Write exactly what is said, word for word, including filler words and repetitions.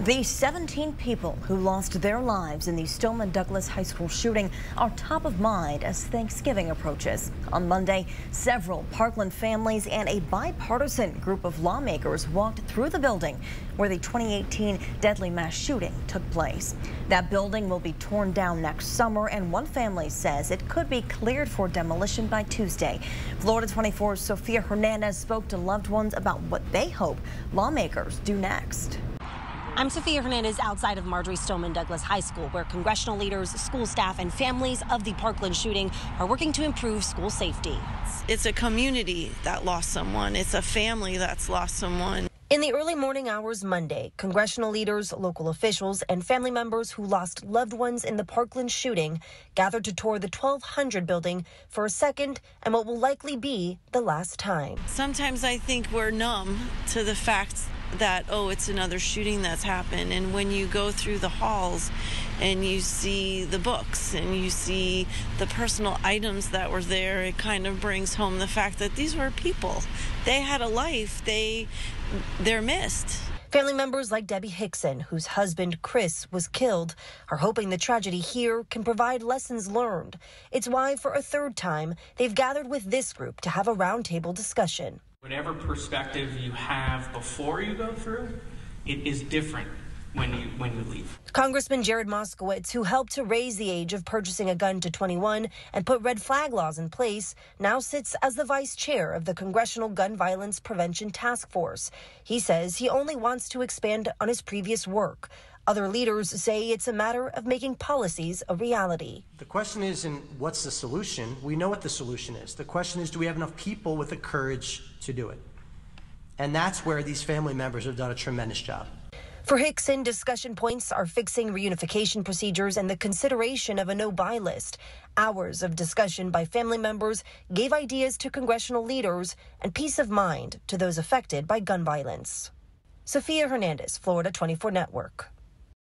The seventeen people who lost their lives in the Stoneman Douglas High School shooting are top of mind as Thanksgiving approaches. On Monday, several Parkland families and a bipartisan group of lawmakers walked through the building where the twenty eighteen deadly mass shooting took place. That building will be torn down next summer, and one family says it could be cleared for demolition by Tuesday. Florida twenty-four's Sophia Hernandez spoke to loved ones about what they hope lawmakers do next. I'm Sophia Hernandez outside of Marjory Stoneman Douglas High School, where congressional leaders, school staff, and families of the Parkland shooting are working to improve school safety. It's a community that lost someone. It's a family that's lost someone. In the early morning hours Monday, congressional leaders, local officials, and family members who lost loved ones in the Parkland shooting gathered to tour the twelve hundred building for a second and what will likely be the last time. Sometimes I think we're numb to the fact that, oh, it's another shooting that's happened. And when you go through the halls and you see the books and you see the personal items that were there, it kind of brings home the fact that these were people. They had a life. They, they're missed. Family members like Debbie Hickson, whose husband Chris was killed, are hoping the tragedy here can provide lessons learned. It's why, for a third time, they've gathered with this group to have a roundtable discussion. Whatever perspective you have before you go through, it is different when you when you leave. Congressman Jared Moskowitz, who helped to raise the age of purchasing a gun to twenty-one and put red flag laws in place, now sits as the vice chair of the Congressional Gun Violence Prevention Task Force. He says he only wants to expand on his previous work. Other leaders say it's a matter of making policies a reality. The question isn't what's the solution. We know what the solution is. The question is, do we have enough people with the courage to do it? And that's where these family members have done a tremendous job. For Hickson, discussion points are fixing reunification procedures and the consideration of a no-buy list. Hours of discussion by family members gave ideas to congressional leaders and peace of mind to those affected by gun violence. Sophia Hernandez, Florida twenty-four Network.